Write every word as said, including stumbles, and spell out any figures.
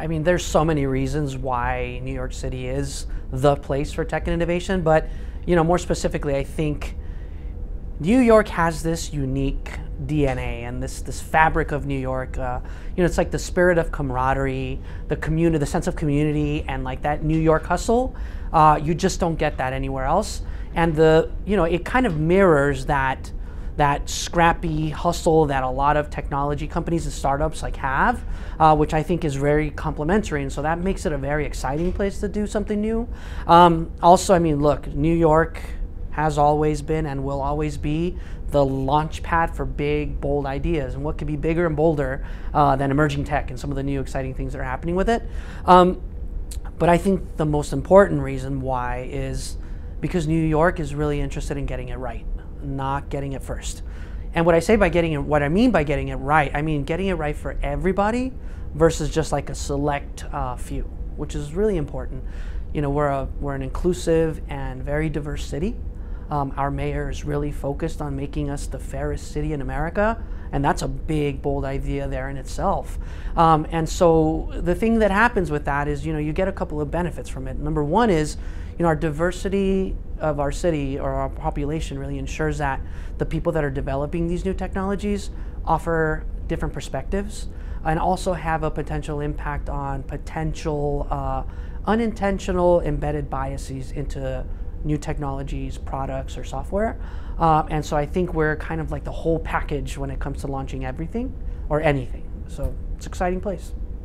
I mean, there's so many reasons why New York City is the place for tech and innovation, but you know, more specifically, I think New York has this unique D N A and this this fabric of New York. Uh, you know, it's like the spirit of camaraderie, the community, the sense of community, and like that New York hustle. Uh, you just don't get that anywhere else. And the you know, it kind of mirrors that that scrappy hustle that a lot of technology companies and startups like have, uh, which I think is very complementary. And so that makes it a very exciting place to do something new. Um, also, I mean, look, New York has always been and will always be the launch pad for big, bold ideas. And what could be bigger and bolder uh, than emerging tech and some of the new exciting things that are happening with it. Um, but I think the most important reason why is because New York is really interested in getting it right, not getting it first. And what I say by getting it, what I mean by getting it right, I mean getting it right for everybody versus just like a select uh, few, which is really important. You know, we're, a, we're an inclusive and very diverse city. Um, our mayor is really focused on making us the fairest city in America, and that's a big, bold idea there in itself. Um, and so the thing that happens with that is, you know, you get a couple of benefits from it. Number one is, you know, our diversity of our city or our population really ensures that the people that are developing these new technologies offer different perspectives and also have a potential impact on potential uh, unintentional embedded biases into new technologies, products, or software. Uh, and so I think we're kind of like the whole package when it comes to launching everything or anything. So it's an exciting place.